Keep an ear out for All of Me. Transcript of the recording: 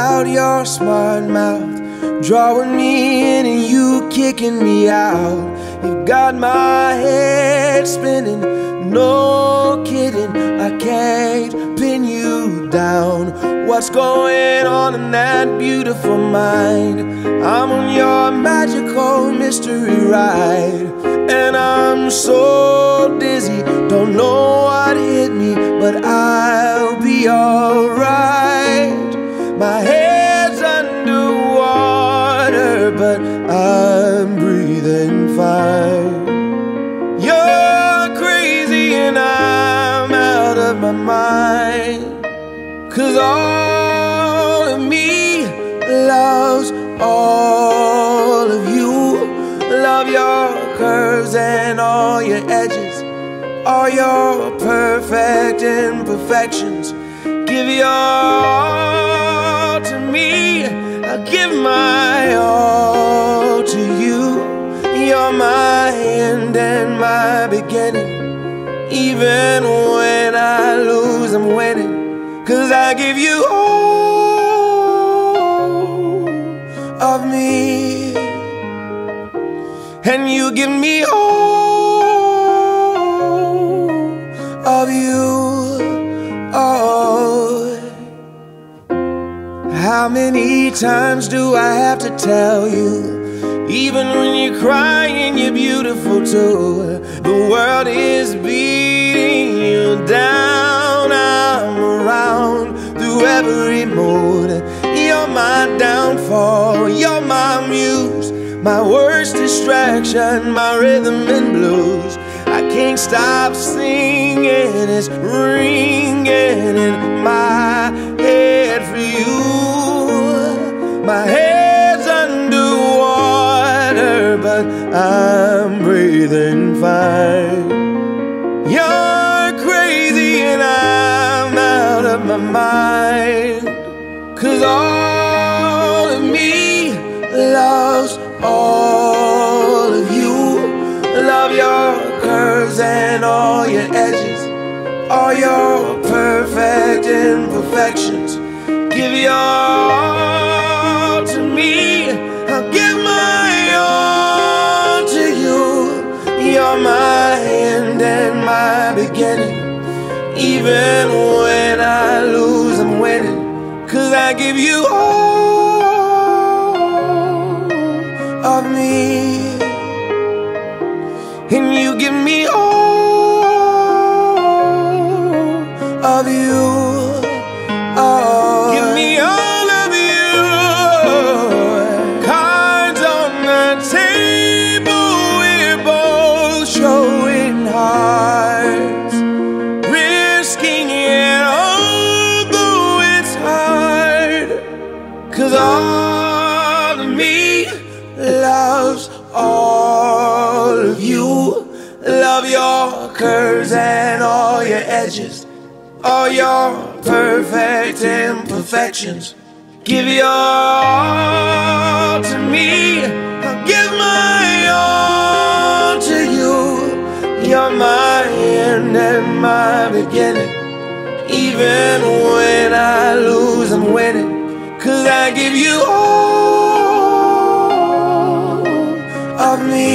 out your smart mouth, drawing me in and you kicking me out. You've got my head spinning, no kidding, I can't pin you down. What's going on in that beautiful mind? I'm on your magical mystery ride, and I'm so dizzy, don't know what hit me, but I'll be alright. My head's underwater, but I'm breathing fine. You're crazy and I'm out of my mind, 'cause all of me loves all of you. Love your curves and all your edges, all your perfect imperfections. Give your all to me, I'll give my all to you. You're my end and my beginning, even when I lose, I'm winning, 'cause I give you all of me, and you give me all of you. How many times do I have to tell you? Even when you're crying, you're beautiful too. The world is beating you down, I'm around through every mood. You're my downfall, you're my muse, my worst distraction, my rhythm and blues. I can't stop singing, it's ringing in my head for you. My head's underwater, but I'm breathing fine. You're crazy and I'm out of my mind, 'cause all of me loves all of you. Love your curves and all your edges, all your perfect imperfections. Give your all to me, I'll give my all to you. You're my end and my beginning, even when I lose, I'm winning, 'cause I give you all of me, and you give me all of you. Oh, give me all of you. Cards on the table, we're both showing hearts, risking it although it's hard, 'cause all of me loves all of you. Love your curves and all your edges, all your perfect imperfections. Give your all to me, I'll give my all to you. You're my end and my beginning, even when I lose, I'm winning, 'cause I give you all of me,